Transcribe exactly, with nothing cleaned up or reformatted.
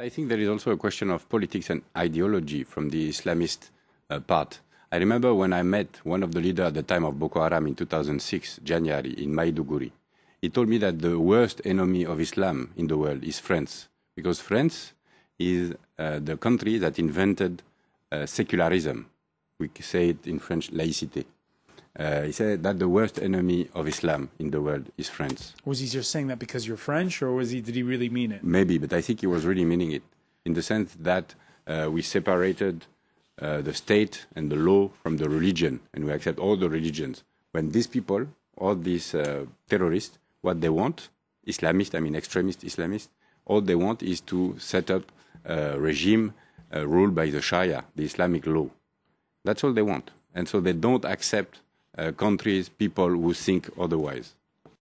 I think there is also a question of politics and ideology from the Islamist uh, part. I remember when I met one of the leaders at the time of Boko Haram in two thousand six, January, in Maiduguri. He told me that the worst enemy of Islam in the world is France, because France is uh, the country that invented uh, secularism. We say it in French, laïcité. Uh, he said that the worst enemy of Islam in the world is France. Was he just saying that because you're French, or was he, did he really mean it? Maybe, but I think he was really meaning it, in the sense that uh, we separated uh, the state and the law from the religion, and we accept all the religions. When these people, all these uh, terrorists, what they want, Islamist, I mean extremist Islamists, all they want is to set up a regime uh, ruled by the Sharia, the Islamic law. That's all they want. And so they don't accept Uh, countries, people who think otherwise.